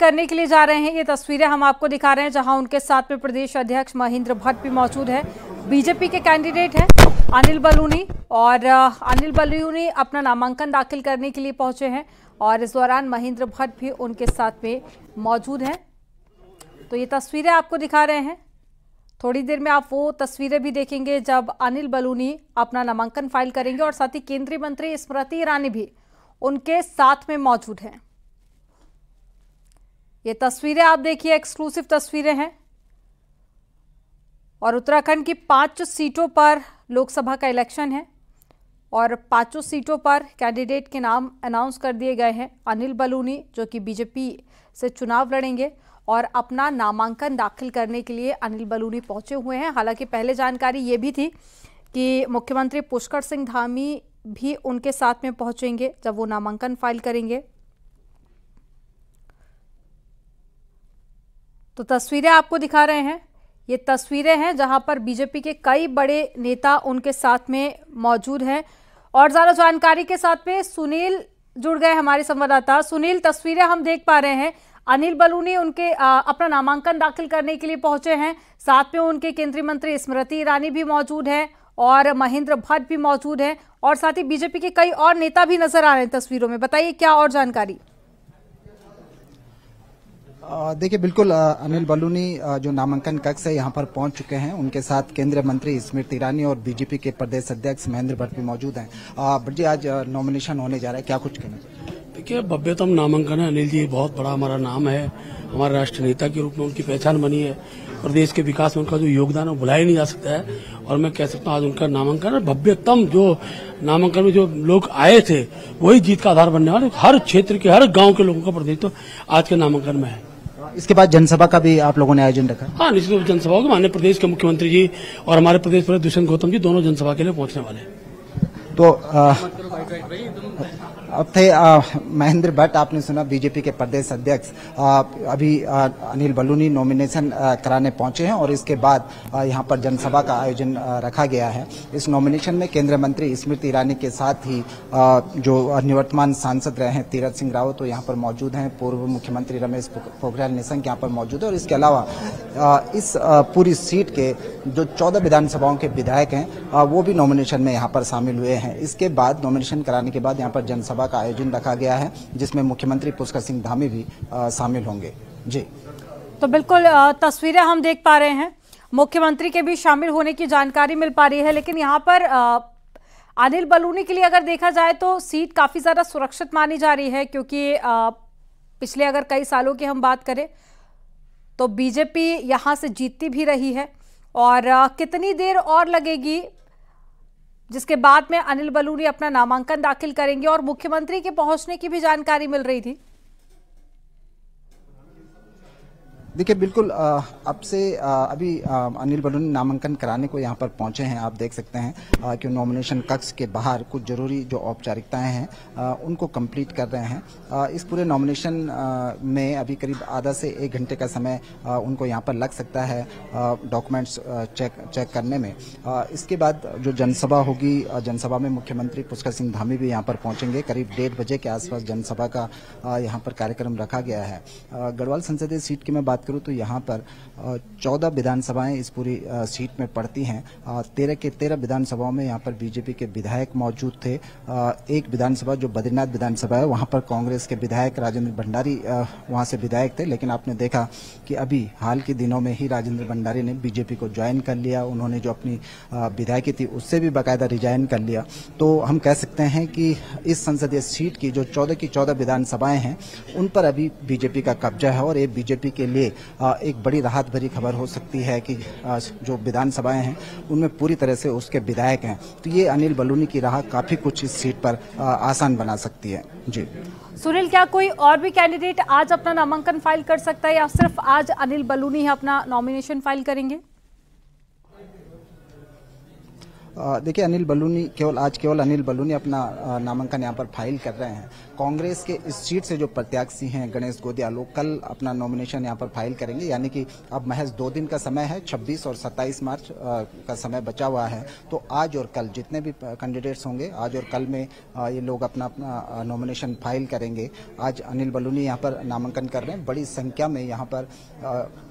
करने के लिए जा रहे हैं। ये तस्वीरें हम आपको दिखा रहे हैं जहां उनके साथ में प्रदेश अध्यक्ष महेंद्र भट्ट भी मौजूद है। बीजेपी के कैंडिडेट हैं अनिल बलूनी अपना नामांकन दाखिल करने के लिए पहुंचे हैं और इस दौरान महेंद्र भट्ट भी उनके साथ में मौजूद हैं। तो ये तस्वीरें आपको दिखा रहे हैं। थोड़ी देर में आप वो तस्वीरें भी देखेंगे जब अनिल बलूनी अपना नामांकन फाइल करेंगे और साथ ही केंद्रीय मंत्री स्मृति ईरानी भी उनके साथ में मौजूद हैं। ये तस्वीरें आप देखिए, एक्सक्लूसिव तस्वीरें हैं। और उत्तराखंड की 5 सीटों पर लोकसभा का इलेक्शन है और 5 सीटों पर कैंडिडेट के नाम अनाउंस कर दिए गए हैं। अनिल बलूनी जो कि बीजेपी से चुनाव लड़ेंगे और अपना नामांकन दाखिल करने के लिए अनिल बलूनी पहुंचे हुए हैं। हालांकि पहले जानकारी ये भी थी कि मुख्यमंत्री पुष्कर सिंह धामी भी उनके साथ में पहुंचेंगे जब वो नामांकन फाइल करेंगे। तो तस्वीरें आपको दिखा रहे हैं, ये तस्वीरें हैं जहां पर बीजेपी के कई बड़े नेता उनके साथ में मौजूद हैं। और ज़्यादा जानकारी के साथ में सुनील जुड़ गए हमारे संवाददाता। सुनील, तस्वीरें हम देख पा रहे हैं, अनिल बलूनी उनके अपना नामांकन दाखिल करने के लिए पहुंचे हैं, साथ में उनके केंद्रीय मंत्री स्मृति ईरानी भी मौजूद हैं और महेंद्र भट्ट भी मौजूद हैं और साथ ही बीजेपी के कई और नेता भी नजर आ रहे हैं तस्वीरों में। बताइए क्या और जानकारी? देखिए, बिल्कुल अनिल बलूनी जो नामांकन कक्ष है यहाँ पर पहुंच चुके हैं। उनके साथ केंद्रीय मंत्री स्मृति ईरानी और बीजेपी के प्रदेश अध्यक्ष महेंद्र भट्ट भी मौजूद हैं। भट्ट जी, आज नॉमिनेशन होने जा रहा है, क्या कुछ कहना? देखिए, भव्यतम नामांकन है अनिल जी, बहुत बड़ा हमारा नाम है, हमारे राष्ट्र नेता के रूप में उनकी पहचान बनी है और देश के विकास में उनका जो योगदान है वो भुलाया नहीं जा सकता है। और मैं कह सकता हूँ आज उनका नामांकन है भव्यतम, जो नामांकन में जो लोग आए थे वही जीत का आधार बनने वाले, हर क्षेत्र के हर गाँव के लोगों का प्रतिनिधित्व आज के नामांकन में है। इसके बाद जनसभा का भी आप लोगों ने आयोजन रखा? हाँ, निश्चित जनसभा होगी। माननीय प्रदेश के मुख्यमंत्री जी और हमारे प्रदेश प्रमुख दुष्यंत गौतम जी दोनों जनसभा के लिए पहुंचने वाले हैं। तो अब थे महेंद्र भट्ट, आपने सुना बीजेपी के प्रदेश अध्यक्ष। अभी अनिल बलूनी नॉमिनेशन कराने पहुंचे हैं और इसके बाद यहां पर जनसभा का आयोजन रखा गया है। इस नॉमिनेशन में केंद्रीय मंत्री स्मृति ईरानी के साथ ही जो निवर्तमान सांसद रहे हैं तीरथ सिंह रावत तो यहां पर मौजूद हैं, पूर्व मुख्यमंत्री रमेश पोखरियाल निशंक यहाँ पर मौजूद है और इसके अलावा इस पूरी सीट के जो 14 विधानसभाओं के विधायक हैं वो भी नॉमिनेशन में यहाँ पर शामिल हुए हैं। इसके बाद नॉमिनेशन कराने के बाद यहां पर जनसभा का आयोजन रखा गया है जिसमें मुख्यमंत्री पुष्कर सिंह धामी भी शामिल होंगे। जी, तो बिल्कुल तस्वीरें हम देख पा रहे हैं, मुख्यमंत्री के भी शामिल होने की जानकारी मिल पा रही है। लेकिन यहां पर अनिल बलूनी के लिए अगर देखा जाए तो सीट काफी ज्यादा सुरक्षित मानी जा रही है, क्योंकि पिछले अगर कई सालों की हम बात करें तो बीजेपी यहां से जीतती भी रही है। और कितनी देर और लगेगी जिसके बाद में अनिल बलूनी अपना नामांकन दाखिल करेंगे और मुख्यमंत्री के पहुंचने की भी जानकारी मिल रही थी। देखिए, बिल्कुल अब से अभी अनिल बलूनी नामांकन कराने को यहाँ पर पहुँचे हैं। आप देख सकते हैं कि नॉमिनेशन कक्ष के बाहर कुछ जरूरी जो औपचारिकताएं हैं उनको कंप्लीट कर रहे हैं। इस पूरे नॉमिनेशन में अभी करीब आधा से 1 घंटे का समय उनको यहाँ पर लग सकता है डॉक्यूमेंट्स चेक करने में। इसके बाद जो जनसभा होगी, जनसभा में मुख्यमंत्री पुष्कर सिंह धामी भी यहाँ पर पहुँचेंगे। करीब 1:30 बजे के आसपास जनसभा का यहाँ पर कार्यक्रम रखा गया है। गढ़वाल संसदीय सीट की मैं बात करूं तो यहाँ पर 14 विधानसभाएं इस पूरी सीट में पड़ती हैं। 13 के 13 विधानसभाओं में यहाँ पर बीजेपी के विधायक मौजूद थे। एक विधानसभा जो बद्रीनाथ विधानसभा है वहाँ पर कांग्रेस के विधायक राजेंद्र भंडारी वहाँ से विधायक थे, लेकिन आपने देखा कि अभी हाल के दिनों में ही राजेंद्र भंडारी ने बीजेपी को ज्वाइन कर लिया। उन्होंने जो अपनी विधायकी थी उससे भी बाकायदा रिजाइन कर लिया। तो हम कह सकते हैं कि इस संसदीय सीट की जो 14 की 14 विधानसभाएं हैं उन पर अभी बीजेपी का कब्जा है और ये बीजेपी के लिए एक बड़ी राहत भरी खबर हो सकती है कि जो विधानसभाएं हैं उनमें पूरी तरह से उसके विधायक हैं। तो ये अनिल बलूनी की राह काफी कुछ इस सीट पर आसान बना सकती है। जी सुनील, क्या कोई और भी कैंडिडेट आज अपना नामांकन फाइल कर सकता है या सिर्फ आज अनिल बलूनी अपना नॉमिनेशन फाइल करेंगे? देखिए, अनिल बलूनी केवल अनिल बलूनी अपना नामांकन यहाँ पर फाइल कर रहे हैं। कांग्रेस के इस सीट से जो प्रत्याशी हैं गणेश गोदियाल, वो कल अपना नॉमिनेशन यहाँ पर फाइल करेंगे, यानी कि अब महज 2 दिन का समय है, 26 और 27 मार्च का समय बचा हुआ है। तो आज और कल जितने भी कैंडिडेट्स होंगे, आज और कल में ये लोग अपना नॉमिनेशन फाइल करेंगे। आज अनिल बलूनी यहाँ पर नामांकन कर रहे हैं, बड़ी संख्या में यहाँ पर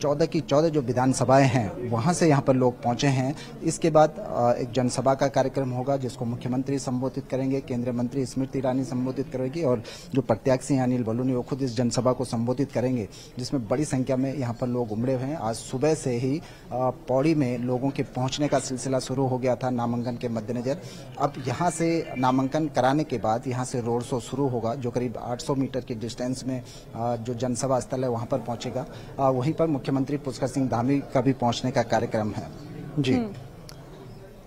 14 की 14 जो विधानसभाएं हैं वहाँ से यहाँ पर लोग पहुँचे हैं। इसके बाद एक जनसभा का कार्यक्रम होगा जिसको मुख्यमंत्री संबोधित करेंगे, केंद्रीय मंत्री स्मृति ईरानी संबोधित करेगी और जो प्रत्याशी अनिल बलूनी वो खुद इस जनसभा को संबोधित करेंगे, जिसमें बड़ी संख्या में यहाँ पर लोग उमड़े हुए हैं। आज सुबह से ही पौड़ी में लोगों के पहुँचने का सिलसिला शुरू हो गया था नामांकन के मद्देनजर। अब यहाँ से नामांकन कराने के बाद यहाँ से रोड शो शुरू होगा जो करीब 800 मीटर की डिस्टेंस में जो जनसभा स्थल है वहाँ पर पहुँचेगा। वहीं पर मुख्यमंत्री पुष्कर सिंह धामी का भी पहुँचने का कार्यक्रम है। जी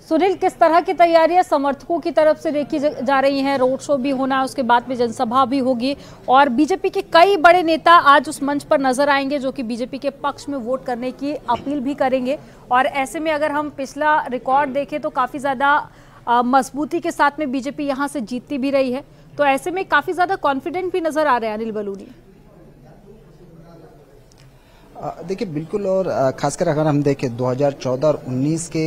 सुनील, किस तरह की तैयारियां समर्थकों की तरफ से देखी जा रही हैं? रोड शो भी होना, उसके बाद में जनसभा भी होगी और बीजेपी के कई बड़े नेता आज उस मंच पर नजर आएंगे जो कि बीजेपी के पक्ष में वोट करने की अपील भी करेंगे। और ऐसे में अगर हम पिछला रिकॉर्ड देखें तो काफ़ी ज़्यादा मजबूती के साथ में बीजेपी यहाँ से जीतती भी रही है, तो ऐसे में काफ़ी ज़्यादा कॉन्फिडेंट भी नजर आ रहे हैं अनिल बलूनी। देखिए बिल्कुल, और खासकर अगर हम देखें 2014 और 19 के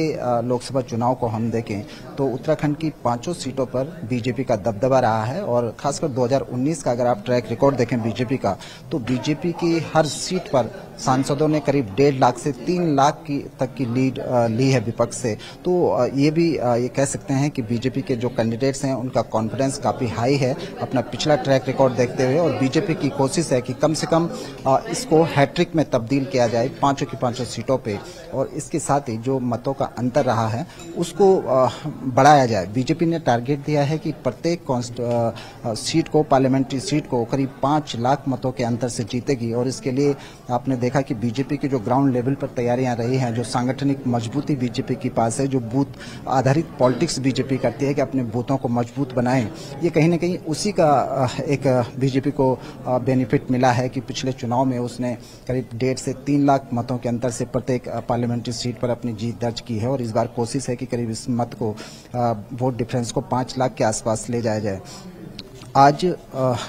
लोकसभा चुनाव को हम देखें तो उत्तराखंड की 5 सीटों पर बीजेपी का दबदबा रहा है। और खासकर 2019 का अगर आप ट्रैक रिकॉर्ड देखें बीजेपी का, तो बीजेपी की हर सीट पर सांसदों ने करीब 1.5 लाख से 3 लाख की तक की लीड ली है विपक्ष से। तो ये कह सकते हैं कि बीजेपी के जो कैंडिडेट्स हैं उनका कॉन्फिडेंस काफ़ी हाई है अपना पिछला ट्रैक रिकॉर्ड देखते हुए। और बीजेपी की कोशिश है कि कम से कम इसको हैट्रिक में तब्दील किया जाए 5 की 5 सीटों पे, और इसके साथ ही जो मतों का अंतर रहा है उसको बढ़ाया जाए। बीजेपी ने टारगेट दिया है कि प्रत्येक सीट को, पार्लियामेंट्री सीट को करीब 5 लाख मतों के अंतर से जीतेगी। और इसके लिए आपने देखा कि बीजेपी की जो ग्राउंड लेवल पर तैयारियां रही हैं, जो सांगठनिक मजबूती बीजेपी के पास है, जो बूथ आधारित पॉलिटिक्स बीजेपी करती है कि अपने बूथों को मजबूत बनाएं, ये कहीं ना कहीं उसी का एक बीजेपी को बेनिफिट मिला है कि पिछले चुनाव में उसने करीब 1.5 से 3 लाख मतों के अंतर से प्रत्येक पार्लियामेंट्री सीट पर अपनी जीत दर्ज की है। और इस बार कोशिश है कि करीब इस मत को, वोट डिफरेंस को 5 लाख के आसपास ले जाया जाए। आज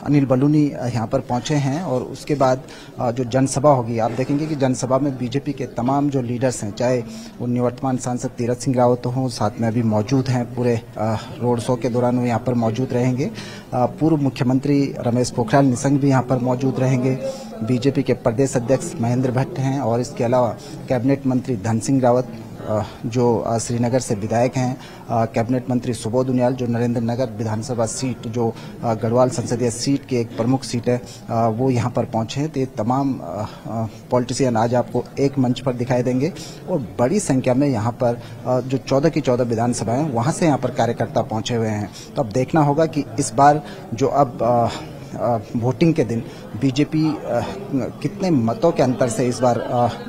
अनिल बलूनी यहाँ पर पहुँचे हैं और उसके बाद जो जनसभा होगी आप देखेंगे कि जनसभा में बीजेपी के तमाम जो लीडर्स हैं, चाहे वो निवर्तमान सांसद तीरथ सिंह रावत हों, साथ में अभी मौजूद हैं, पूरे रोड शो के दौरान वो यहाँ पर मौजूद रहेंगे। पूर्व मुख्यमंत्री रमेश पोखरियाल निशंक भी यहाँ पर मौजूद रहेंगे, बीजेपी के प्रदेश अध्यक्ष महेंद्र भट्ट हैं और इसके अलावा कैबिनेट मंत्री धन सिंह रावत जो श्रीनगर से विधायक हैं, कैबिनेट मंत्री सुबोध उनियाल जो नरेंद्र नगर विधानसभा सीट, जो गढ़वाल संसदीय सीट की एक प्रमुख सीट है, वो यहाँ पर पहुँचे हैं। तो ये तमाम पॉलिटिशियन आज आपको एक मंच पर दिखाई देंगे और बड़ी संख्या में यहाँ पर जो 14 की 14 विधानसभा हैं वहाँ से यहाँ पर कार्यकर्ता पहुँचे हुए हैं। तो अब देखना होगा कि इस बार जो अब वोटिंग के दिन बीजेपी कितने मतों के अंतर से इस बार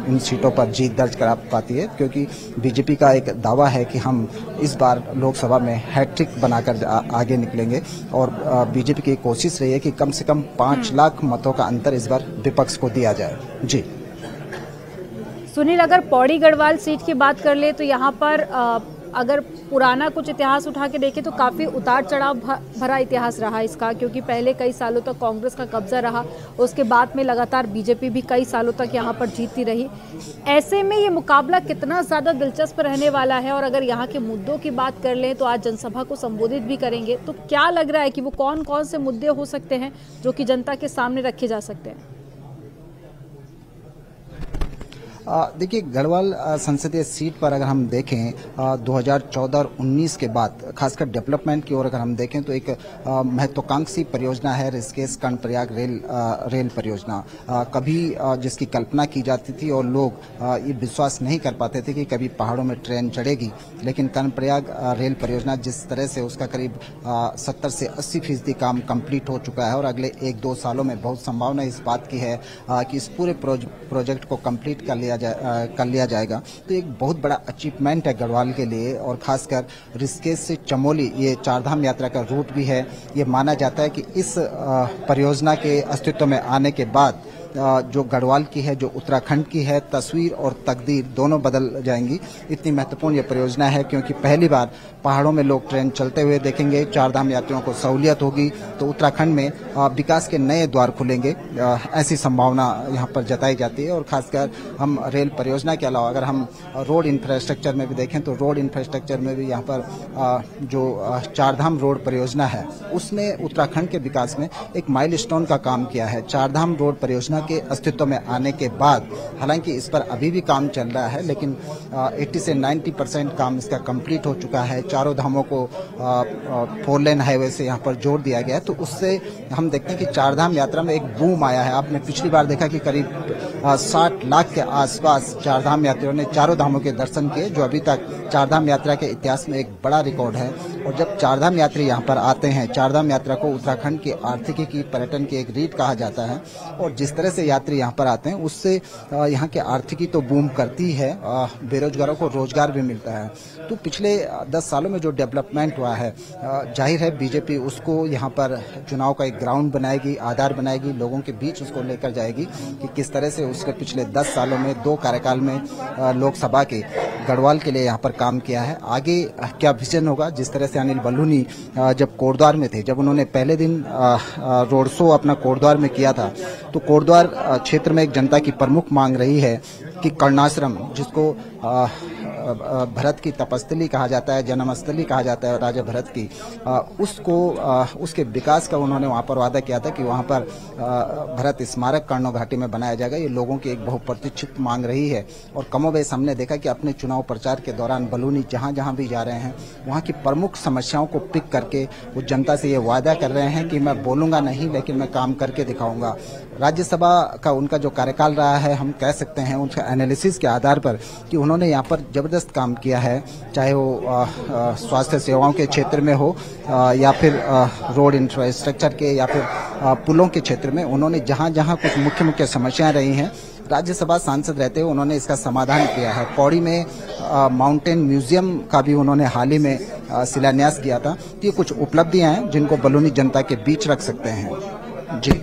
इन सीटों पर जीत दर्ज करा पाती है, क्योंकि बीजेपी का एक दावा है कि हम इस बार लोकसभा में हैट्रिक बनाकर आगे निकलेंगे। और बीजेपी की कोशिश रही है कि कम से कम 5 लाख मतों का अंतर इस बार विपक्ष को दिया जाए। जी सुनील, अगर पौड़ी गढ़वाल सीट की बात कर ले तो यहाँ पर अगर पुराना कुछ इतिहास उठा के देखें तो काफ़ी उतार चढ़ाव भरा इतिहास रहा इसका, क्योंकि पहले कई सालों तक कांग्रेस का कब्जा रहा, उसके बाद में लगातार बीजेपी भी कई सालों तक यहाँ पर जीतती रही। ऐसे में ये मुकाबला कितना ज़्यादा दिलचस्प रहने वाला है? और अगर यहाँ के मुद्दों की बात कर लें तो आज जनसभा को संबोधित भी करेंगे, तो क्या लग रहा है कि वो कौन कौन से मुद्दे हो सकते हैं जो कि जनता के सामने रखे जा सकते हैं? देखिए गढ़वाल संसदीय सीट पर अगर हम देखें 2014 और 19 के बाद खासकर डेवलपमेंट की ओर अगर हम देखें तो एक महत्वाकांक्षी परियोजना है ऋषिकेश कर्णप्रयाग रेल परियोजना, कभी जिसकी कल्पना की जाती थी और लोग ये विश्वास नहीं कर पाते थे कि कभी पहाड़ों में ट्रेन चढ़ेगी। लेकिन कर्णप्रयाग रेल परियोजना जिस तरह से उसका करीब 70 से 80% काम कम्प्लीट हो चुका है और अगले 1-2 सालों में बहुत संभावना इस बात की है कि इस पूरे प्रोजेक्ट को कम्प्लीट कर लिया जाएगा। तो एक बहुत बड़ा अचीवमेंट है गढ़वाल के लिए। और खासकर ऋषिकेश से चमोली, ये 4 धाम यात्रा का रूट भी है, ये माना जाता है कि इस परियोजना के अस्तित्व में आने के बाद जो गढ़वाल की है, जो उत्तराखंड की है, तस्वीर और तकदीर दोनों बदल जाएंगी। इतनी महत्वपूर्ण ये परियोजना है क्योंकि पहली बार पहाड़ों में लोग ट्रेन चलते हुए देखेंगे, चारधाम यात्रियों को सहूलियत होगी, तो उत्तराखंड में विकास के नए द्वार खुलेंगे, ऐसी संभावना यहाँ पर जताई जाती है। और खासकर हम रेल परियोजना के अलावा अगर हम रोड इंफ्रास्ट्रक्चर में भी देखें तो रोड इंफ्रास्ट्रक्चर में भी यहाँ पर जो चारधाम रोड परियोजना है उसने उत्तराखंड के विकास में एक माइलस्टोन का काम किया है। चारधाम रोड परियोजना के अस्तित्व में आने के बाद, हालांकि इस पर अभी भी काम चल रहा है, लेकिन 80 से 90% काम इसका कंप्लीट हो चुका है। चारों धामों को 4 लेन हाईवे से यहाँ पर जोड़ दिया गया है, तो उससे हम देखते हैं कि चारधाम यात्रा में एक बूम आया है। आपने पिछली बार देखा कि करीब 60 लाख के आसपास चारधाम यात्रियों ने चारों धामों के दर्शन किए, जो अभी तक चारधाम यात्रा के इतिहास में एक बड़ा रिकॉर्ड है। और जब चारधाम यात्री यहाँ पर आते हैं, चारधाम यात्रा को उत्तराखंड की आर्थिकी की, पर्यटन की एक रीढ़ कहा जाता है, और जिस तरह से यात्री यहाँ पर आते हैं उससे यहाँ की आर्थिकी तो बूम करती है, बेरोजगारों को रोजगार भी मिलता है। तो पिछले 10 सालों में जो डेवलपमेंट हुआ है, जाहिर है बीजेपी उसको यहाँ पर चुनाव का एक ग्राउंड बनाएगी, आधार बनाएगी, लोगों के बीच उसको लेकर जाएगी कि किस तरह से उसके पिछले 10 सालों में 2 कार्यकाल में लोकसभा के गढ़वाल के लिए यहाँ पर काम किया है। आगे क्या विजन होगा, जिस तरह से अनिल बलूनी जब कोटद्वार में थे, जब उन्होंने पहले दिन रोड शो अपना कोटद्वार में किया था, तो कोटद्वार क्षेत्र में एक जनता की प्रमुख मांग रही है कि कर्णाश्रम, जिसको भरत की तपस्थली कहा जाता है, जन्मस्थली कहा जाता है राजा भरत की, उसको उसके विकास का उन्होंने वहाँ पर वादा किया था कि वहाँ पर भरत स्मारक कर्णो घाटी में बनाया जाएगा। ये लोगों की एक बहुप्रतीक्षित मांग रही है। और कमोबेश हमने देखा कि अपने चुनाव प्रचार के दौरान बलूनी जहाँ जहाँ भी जा रहे हैं वहाँ की प्रमुख समस्याओं को पिक करके वो जनता से ये वादा कर रहे हैं कि मैं बोलूँगा नहीं, लेकिन मैं काम करके दिखाऊँगा। राज्यसभा का उनका जो कार्यकाल रहा है, हम कह सकते हैं उनका एनालिसिस के आधार पर कि उन्होंने यहाँ पर जबरदस्त काम किया है, चाहे वो स्वास्थ्य सेवाओं के क्षेत्र में हो या फिर रोड इंफ्रास्ट्रक्चर के या फिर पुलों के क्षेत्र में। उन्होंने जहाँ जहाँ कुछ मुख्य मुख्य समस्याएं रही हैं, राज्यसभा सांसद रहते हुए उन्होंने इसका समाधान किया है। पौड़ी में माउंटेन म्यूजियम का भी उन्होंने हाल ही में शिलान्यास किया था। तो ये कुछ उपलब्धियाँ हैं जिनको बलूनी जनता के बीच रख सकते हैं। जी,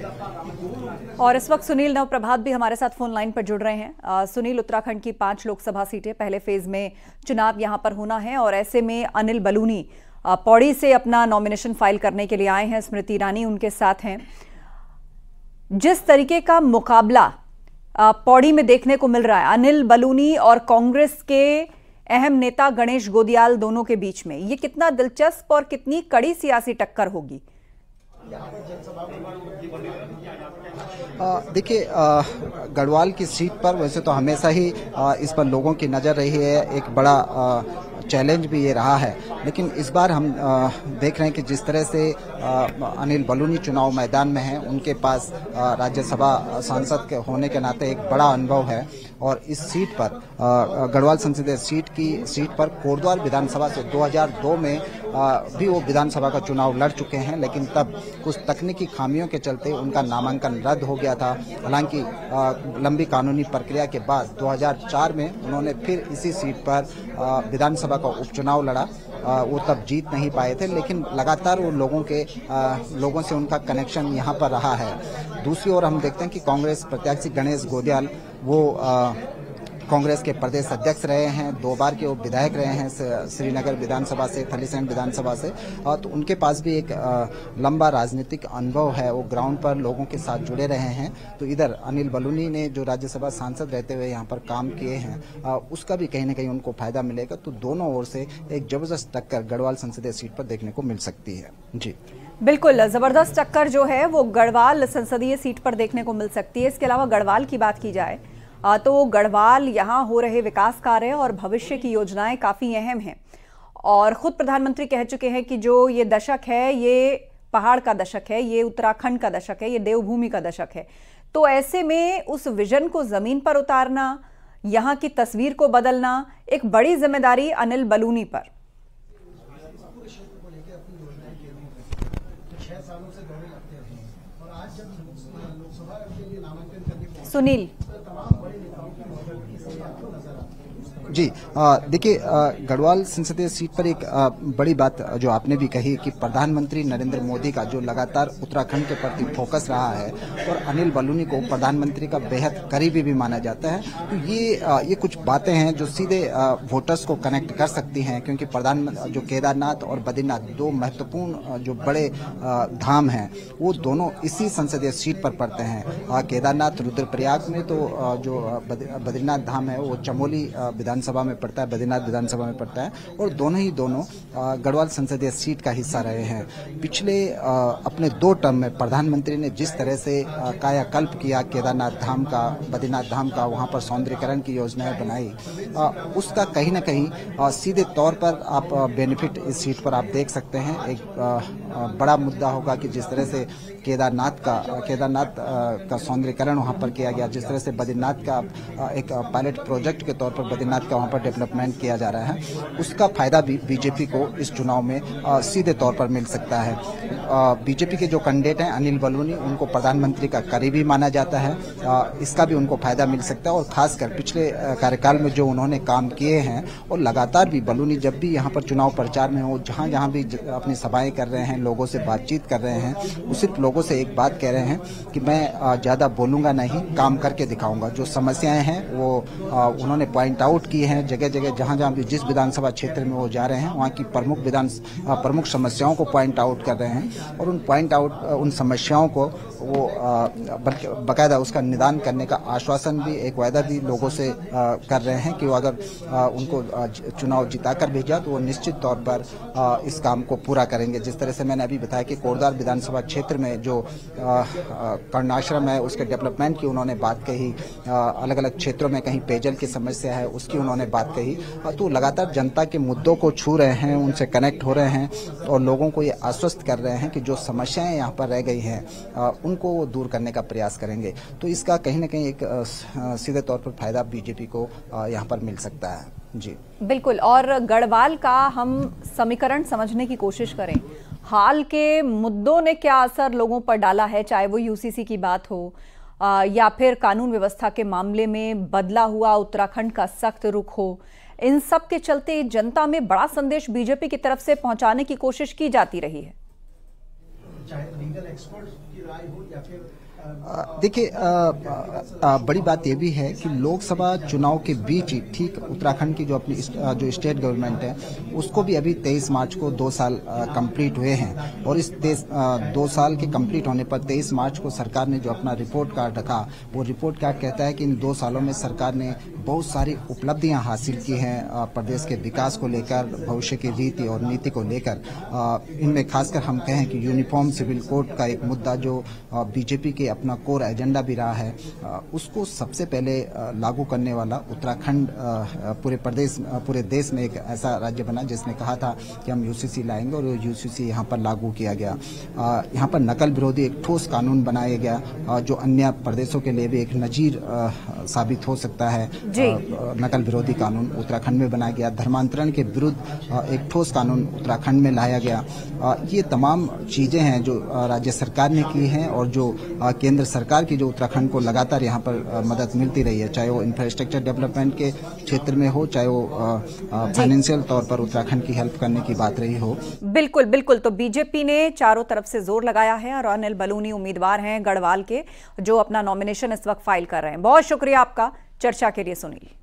और इस वक्त सुनील नवप्रभात भी हमारे साथ फोन लाइन पर जुड़ रहे हैं। सुनील, उत्तराखंड की 5 लोकसभा सीटें पहले फेज में चुनाव यहां पर होना है, और ऐसे में अनिल बलूनी पौड़ी से अपना नॉमिनेशन फाइल करने के लिए आए हैं, स्मृति ईरानी उनके साथ हैं। जिस तरीके का मुकाबला पौड़ी में देखने को मिल रहा है अनिल बलूनी और कांग्रेस के अहम नेता गणेश गोदियाल दोनों के बीच में, ये कितना दिलचस्प और कितनी कड़ी सियासी टक्कर होगी? देखिए, गढ़वाल की सीट पर वैसे तो हमेशा ही इस पर लोगों की नज़र रही है, एक बड़ा चैलेंज भी ये रहा है। लेकिन इस बार हम देख रहे हैं कि जिस तरह से अनिल बलूनी चुनाव मैदान में हैं, उनके पास राज्यसभा सांसद के होने के नाते एक बड़ा अनुभव है, और इस सीट पर गढ़वाल संसदीय सीट की सीट पर कोटद्वार विधानसभा से 2002 में भी वो विधानसभा का चुनाव लड़ चुके हैं, लेकिन तब कुछ तकनीकी खामियों के चलते उनका नामांकन रद्द हो गया था। हालांकि लंबी कानूनी प्रक्रिया के बाद 2004 में उन्होंने फिर इसी सीट पर विधानसभा का उपचुनाव लड़ा। वो तब जीत नहीं पाए थे, लेकिन लगातार वो लोगों से उनका कनेक्शन यहाँ पर रहा है। दूसरी ओर हम देखते हैं कि कांग्रेस प्रत्याशी गणेश गोदियाल, वो कांग्रेस के प्रदेश अध्यक्ष रहे हैं, 2 बार के वो विधायक रहे हैं श्रीनगर विधानसभा से, थलीसैंड विधानसभा से, तो उनके पास भी एक लंबा राजनीतिक अनुभव है, वो ग्राउंड पर लोगों के साथ जुड़े रहे हैं। तो इधर अनिल बलूनी ने जो राज्यसभा सांसद रहते हुए यहाँ पर काम किए हैं, उसका भी कहीं ना कहीं उनको फायदा मिलेगा। तो दोनों ओर से एक जबरदस्त टक्कर गढ़वाल संसदीय सीट पर देखने को मिल सकती है। जी बिल्कुल, जबरदस्त टक्कर जो है वो गढ़वाल संसदीय सीट पर देखने को मिल सकती है। इसके अलावा गढ़वाल की बात की जाए तो गढ़वाल यहाँ हो रहे विकास कार्य और भविष्य की योजनाएं काफ़ी अहम हैं, और ख़ुद प्रधानमंत्री कह चुके हैं कि जो ये दशक है, ये पहाड़ का दशक है, ये उत्तराखंड का दशक है, ये देवभूमि का दशक है। तो ऐसे में उस विजन को ज़मीन पर उतारना, यहाँ की तस्वीर को बदलना, एक बड़ी जिम्मेदारी अनिल बलूनी पर। सुनील, जी देखिए, गढ़वाल संसदीय सीट पर एक बड़ी बात जो आपने भी कही कि प्रधानमंत्री नरेंद्र मोदी का जो लगातार उत्तराखंड के प्रति फोकस रहा है और अनिल बलूनी को प्रधानमंत्री का बेहद करीबी भी माना जाता है, तो ये कुछ बातें हैं जो सीधे वोटर्स को कनेक्ट कर सकती हैं, क्योंकि प्रधानमंत्री जो केदारनाथ और बद्रीनाथ दो महत्वपूर्ण जो बड़े धाम हैं वो दोनों इसी संसदीय सीट पर पड़ते हैं। केदारनाथ रुद्रप्रयाग में, तो जो बद्रीनाथ धाम है वो चमोली विधानसभा में पड़ता है, बद्रीनाथ विधानसभा में पड़ता है, और दोनों गढ़वाल संसदीय सीट का हिस्सा रहे हैं। पिछले अपने 2 टर्म में प्रधानमंत्री ने जिस तरह से कायाकल्प किया केदारनाथ धाम का, बद्रीनाथ धाम का, वहां पर सौंदर्यकरण की योजनाएं बनाई, उसका कहीं ना कहीं सीधे तौर पर आप बेनिफिट इस सीट पर आप देख सकते हैं। एक बड़ा मुद्दा होगा कि जिस तरह से केदारनाथ का सौंदर्यकरण वहाँ पर किया गया, जिस तरह से बद्रीनाथ का एक पायलट प्रोजेक्ट के तौर पर बद्रीनाथ का वहाँ पर डेवलपमेंट किया जा रहा है, उसका फायदा भी बीजेपी को इस चुनाव में सीधे तौर पर मिल सकता है। बीजेपी के जो कैंडिडेट हैं अनिल बलूनी, उनको प्रधानमंत्री का करीबी माना जाता है, इसका भी उनको फायदा मिल सकता है, और खासकर पिछले कार्यकाल में जो उन्होंने काम किए हैं, और लगातार भी बलूनी जब भी यहाँ पर चुनाव प्रचार में हो, जहाँ जहाँ भी अपनी सभाएं कर रहे हैं, लोगों से बातचीत कर रहे हैं, उसी लोगों से एक बात कह रहे हैं कि मैं ज़्यादा बोलूँगा नहीं, काम करके दिखाऊंगा। जो समस्याएं हैं वो उन्होंने पॉइंट आउट की हैं, जगह जगह जहाँ जहाँ भी जिस विधानसभा क्षेत्र में वो जा रहे हैं वहाँ की प्रमुख समस्याओं को पॉइंट आउट कर रहे हैं, और उन समस्याओं को वो बाकायदा उसका निदान करने का आश्वासन भी, एक वायदा भी लोगों से कर रहे हैं कि वो अगर उनको चुनाव जिताकर भेजा तो वो निश्चित तौर पर इस काम को पूरा करेंगे। जिस तरह से मैंने अभी बताया कि कोटद्वार विधानसभा क्षेत्र में जो कर्णाश्रम है उसके डेवलपमेंट की उन्होंने बात कही, अलग अलग क्षेत्रों में कहीं पेयजल की समस्या है उसकी उन्होंने बात कही, तो लगातार जनता के मुद्दों को छू रहे हैं, उनसे कनेक्ट हो रहे हैं, और लोगों को ये आश्वस्त कर रहे हैं कि जो समस्याएँ यहाँ पर रह गई हैं उनको वो दूर करने का प्रयास करेंगे। तो इसका कहीं ना कहीं एक सीधे तौर पर फायदा बीजेपी को यहाँ पर मिल सकता है। जी बिल्कुल। और गढ़वाल का हम समीकरण समझने की कोशिश करें, हाल के मुद्दों ने क्या असर लोगों पर डाला है, चाहे वो यूसीसी की बात हो या फिर कानून व्यवस्था के मामले में बदला हुआ उत्तराखंड का सख्त रुख हो, इन सब के चलते जनता में बड़ा संदेश बीजेपी की तरफ से पहुंचाने की कोशिश की जाती रही है। देखिए, बड़ी बात यह भी है कि लोकसभा चुनाव के बीच ही ठीक उत्तराखंड की जो अपनी जो स्टेट गवर्नमेंट है उसको भी अभी 23 मार्च को 2 साल कंप्लीट हुए हैं, और इस 2 साल के कंप्लीट होने पर 23 मार्च को सरकार ने जो अपना रिपोर्ट कार्ड रखा, वो रिपोर्ट कार्ड कहता है कि इन 2 सालों में सरकार ने बहुत सारी उपलब्धियां हासिल की हैं, प्रदेश के विकास को लेकर, भविष्य की रीति और नीति को लेकर। इनमें खासकर हम कहें कि यूनिफॉर्म सिविल कोड का एक मुद्दा जो बीजेपी के अपना कोर एजेंडा भी रहा है, उसको सबसे पहले लागू करने वाला उत्तराखंड पूरे देश में एक ऐसा राज्य बना जिसने कहा था कि हम यूसीसी लाएंगे, और यूसीसी यहाँ पर लागू किया गया। यहाँ पर नकल विरोधी एक ठोस कानून बनाया गया जो अन्य प्रदेशों के लिए भी एक नजीर साबित हो सकता है। नकल विरोधी कानून उत्तराखंड में बनाया गया, धर्मांतरण के विरुद्ध एक ठोस कानून उत्तराखंड में लाया गया। ये तमाम चीजें हैं जो राज्य सरकार ने की हैं, और जो केंद्र सरकार की जो उत्तराखंड को लगातार यहाँ पर मदद मिलती रही है, चाहे वो इंफ्रास्ट्रक्चर डेवलपमेंट के क्षेत्र में हो, चाहे वो फाइनेंशियल तौर पर उत्तराखंड की हेल्प करने की बात रही हो। बिल्कुल बिल्कुल। तो बीजेपी ने चारों तरफ से जोर लगाया है, और अनिल बलूनी उम्मीदवार हैं गढ़वाल के, जो अपना नॉमिनेशन इस वक्त फाइल कर रहे हैं। बहुत शुक्रिया आपका चर्चा के लिए सुनील।